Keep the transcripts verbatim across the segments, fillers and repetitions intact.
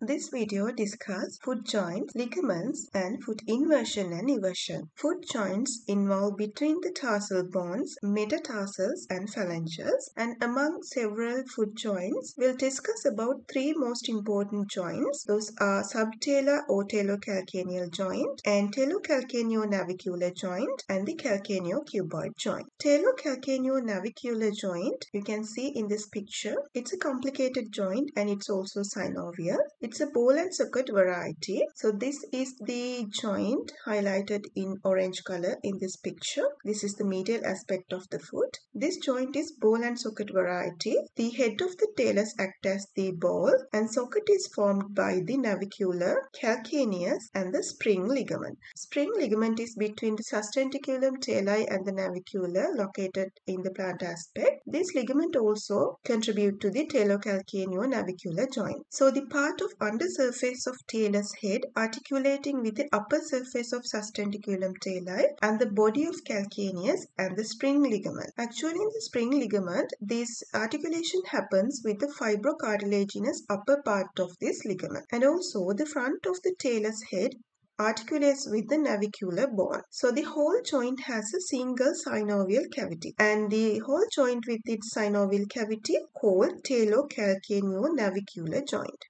This video discusses foot joints, ligaments, and foot inversion and eversion. Foot joints involve between the tarsal bones, metatarsals, and phalanges, and among several foot joints, we'll discuss about three most important joints. Those are subtalar or talocalcaneal joint, and talocalcaneo-navicular joint, and the calcaneo-cuboid joint. Talocalcaneo-navicular joint, you can see in this picture, it's a complicated joint and it's also synovial. It's a ball and socket variety. So this is the joint highlighted in orange color in this picture. This is the medial aspect of the foot. This joint is ball and socket variety. The head of the talus acts as the ball and socket is formed by the navicular, calcaneus and the spring ligament. Spring ligament is between the sustentaculum tali and the navicular located in the plant aspect. This ligament also contributes to the talocalcaneo-navicular joint. So the part of undersurface of talus head articulating with the upper surface of sustentaculum tali and the body of calcaneus and the spring ligament. Actually in the spring ligament, this articulation happens with the fibrocartilaginous upper part of this ligament. And also the front of the talus head articulates with the navicular bone. So the whole joint has a single synovial cavity, and the whole joint with its synovial cavity called talocalcaneo-navicular joint.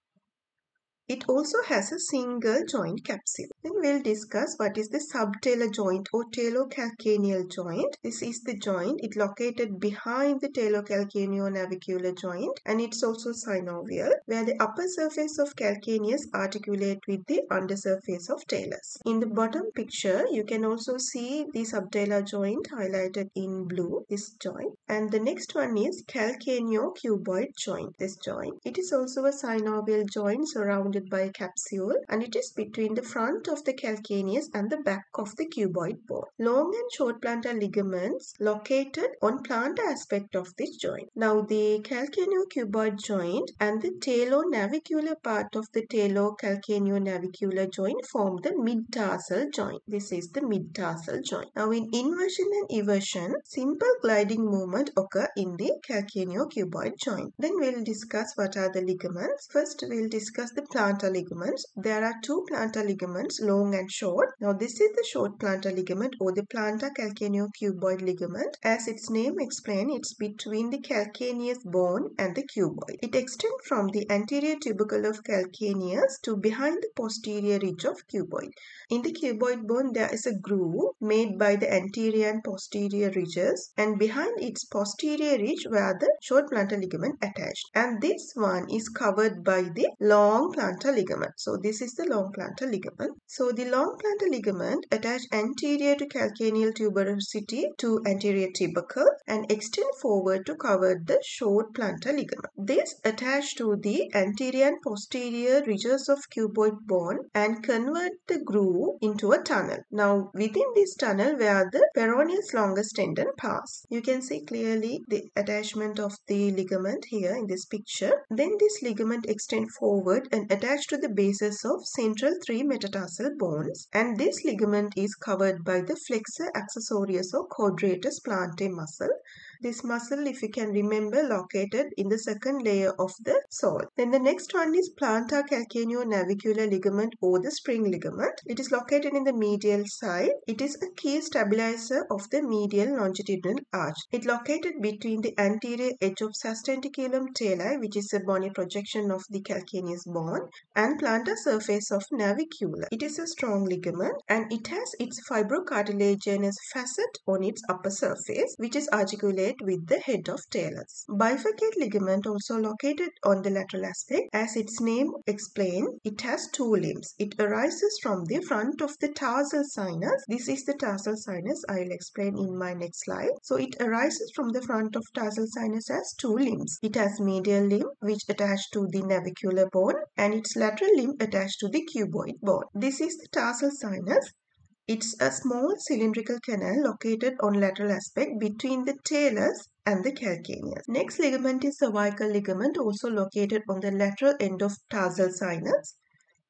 It also has a single joint capsule. Then we'll discuss what is the subtalar joint or talocalcaneal joint. This is the joint. It's located behind the talocalcaneo-navicular joint and it's also synovial, where the upper surface of calcaneus articulate with the undersurface of talus. In the bottom picture, you can also see the subtalar joint highlighted in blue, this joint. And the next one is calcaneo-cuboid joint, this joint. It is also a synovial joint surrounded by a capsule, and it is between the front of the calcaneus and the back of the cuboid bone. Long and short plantar ligaments located on plantar aspect of this joint. Now the calcaneo-cuboid joint and the talo-navicular part of the talo-calcaneo-navicular joint form the mid-tarsal joint. This is the mid-tarsal joint. Now in inversion and eversion, simple gliding movement occur in the calcaneo-cuboid joint. Then we'll discuss what are the ligaments. First we'll discuss the plantar ligaments. There are two plantar ligaments, long and short. Now this is the short plantar ligament or the plantar calcaneo-cuboid ligament. As its name explains, it's between the calcaneus bone and the cuboid. It extends from the anterior tubercle of calcaneus to behind the posterior ridge of cuboid. In the cuboid bone, there is a groove made by the anterior and posterior ridges, and behind its posterior ridge where the short plantar ligament attached. And this one is covered by the long plantar ligament. So this is the long plantar ligament. So the long plantar ligament attached anterior to calcaneal tuberosity to anterior tubercle and extend forward to cover the short plantar ligament. This attached to the anterior and posterior ridges of cuboid bone and convert the groove into a tunnel. Now within this tunnel where the peroneus longus tendon pass. You can see clearly the attachment of the ligament here in this picture. Then this ligament extend forward and attached to the bases of central three metatarsal bones, and this ligament is covered by the flexor accessorius or quadratus plantae muscle. This muscle, if you can remember, located in the second layer of the sole. Then the next one is plantar calcaneo-navicular ligament or the spring ligament. It is located in the medial side. It is a key stabilizer of the medial longitudinal arch. It located between the anterior edge of sustentaculum tali, which is a bony projection of the calcaneus bone, and plantar surface of navicular. It is a strong ligament and it has its fibrocartilaginous facet on its upper surface, which is articulated with the head of talus. Bifurcate ligament also located on the lateral aspect. As its name explains, it has two limbs. It arises from the front of the tarsal sinus. This is the tarsal sinus. I will explain in my next slide. So it arises from the front of tarsal sinus as two limbs. It has medial limb which attached to the navicular bone and its lateral limb attached to the cuboid bone. This is the tarsal sinus. It's a small cylindrical canal located on lateral aspect between the talus and the calcaneus. Next ligament is cervical ligament, also located on the lateral end of tarsal sinus.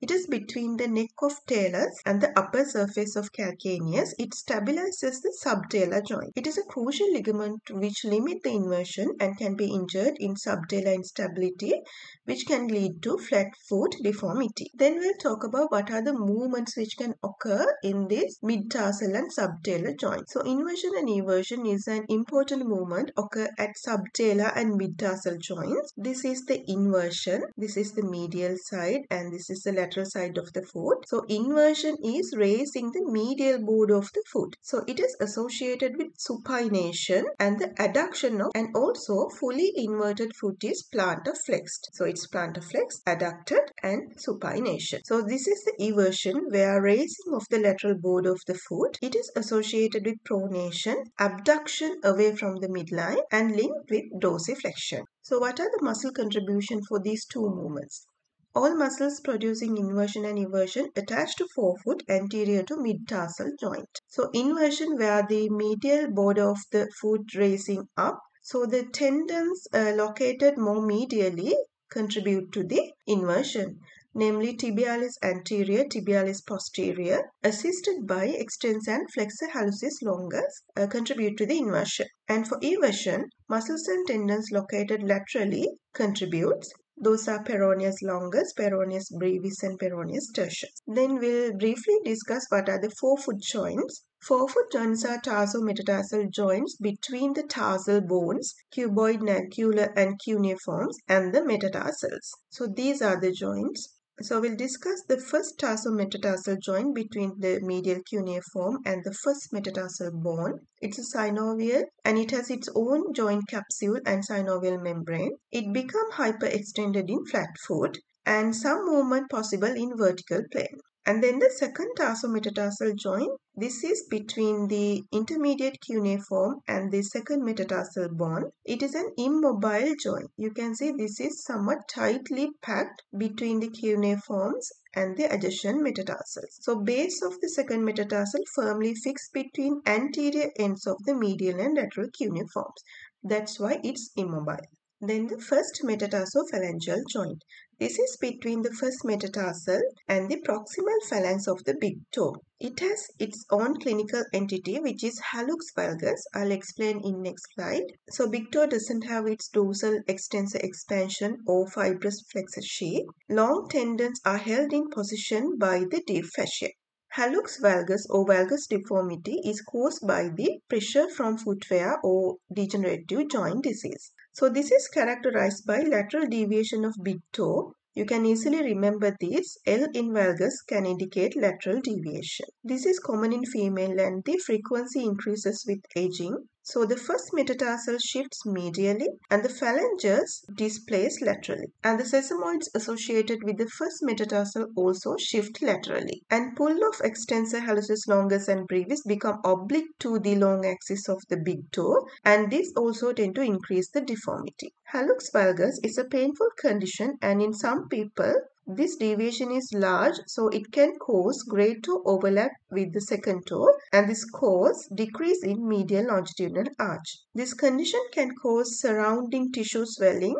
It is between the neck of talus and the upper surface of calcaneus. It stabilizes the subtalar joint. It is a crucial ligament which limits the inversion and can be injured in subtalar instability, which can lead to flat foot deformity. Then we'll talk about what are the movements which can occur in this midtarsal and subtalar joint. So inversion and eversion is an important movement occur at subtalar and midtarsal joints. This is the inversion, this is the medial side, and this is the lateral side of the foot. So inversion is raising the medial board of the foot. So it is associated with supination and the adduction of, and also fully inverted foot is plantar flexed. So it's plantar flexed, adducted and supination. So this is the eversion, where raising of the lateral board of the foot. It is associated with pronation, abduction away from the midline and linked with dorsiflexion. So what are the muscle contribution for these two movements? All muscles producing inversion and eversion attached to forefoot anterior to mid-tarsal joint. So inversion, where the medial border of the foot raising up. So the tendons uh, located more medially contribute to the inversion, namely tibialis anterior, tibialis posterior, assisted by extensor and flexor hallucis longus, uh, contribute to the inversion. And for eversion, muscles and tendons located laterally contributes. Those are peroneus longus, peroneus brevis and peroneus tertius. Then we'll briefly discuss what are the forefoot joints. Forefoot joints are tarso-metatarsal joints between the tarsal bones, cuboid, navicular and cuneiforms, and the metatarsals. So these are the joints. So we'll discuss the first tarso-metatarsal joint between the medial cuneiform and the first metatarsal bone. It's a synovial and it has its own joint capsule and synovial membrane. It becomes hyperextended in flat foot and some movement possible in vertical plane. And then the second tarso-metatarsal joint, this is between the intermediate cuneiform and the second metatarsal bone. It is an immobile joint. You can see this is somewhat tightly packed between the cuneiforms and the adjacent metatarsals. So base of the second metatarsal firmly fixed between anterior ends of the medial and lateral cuneiforms. That's why it's immobile. Then the first metatarsophalangeal joint. This is between the first metatarsal and the proximal phalanx of the big toe. It has its own clinical entity, which is hallux valgus. I'll explain in next slide. So big toe doesn't have its dorsal extensor expansion or fibrous flexor sheath. Long tendons are held in position by the deep fascia. Hallux valgus or valgus deformity is caused by the pressure from footwear or degenerative joint disease. So this is characterized by lateral deviation of big toe. You can easily remember this. L in valgus can indicate lateral deviation. This is common in female and the frequency increases with aging. So the first metatarsal shifts medially and the phalanges displace laterally. And the sesamoids associated with the first metatarsal also shift laterally. And pull of extensor hallucis longus and brevis become oblique to the long axis of the big toe, and this also tend to increase the deformity. Hallux valgus is a painful condition, and in some people this deviation is large, so it can cause great toe overlap with the second toe, and this cause decrease in medial longitudinal arch. This condition can cause surrounding tissue swelling.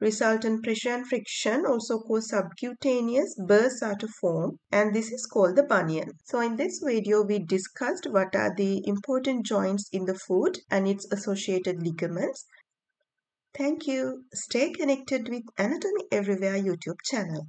Resultant pressure and friction also cause subcutaneous bursts are to form, and this is called the bunion. So in this video we discussed what are the important joints in the foot and its associated ligaments. Thank you. Stay connected with Anatomy Everywhere YouTube channel.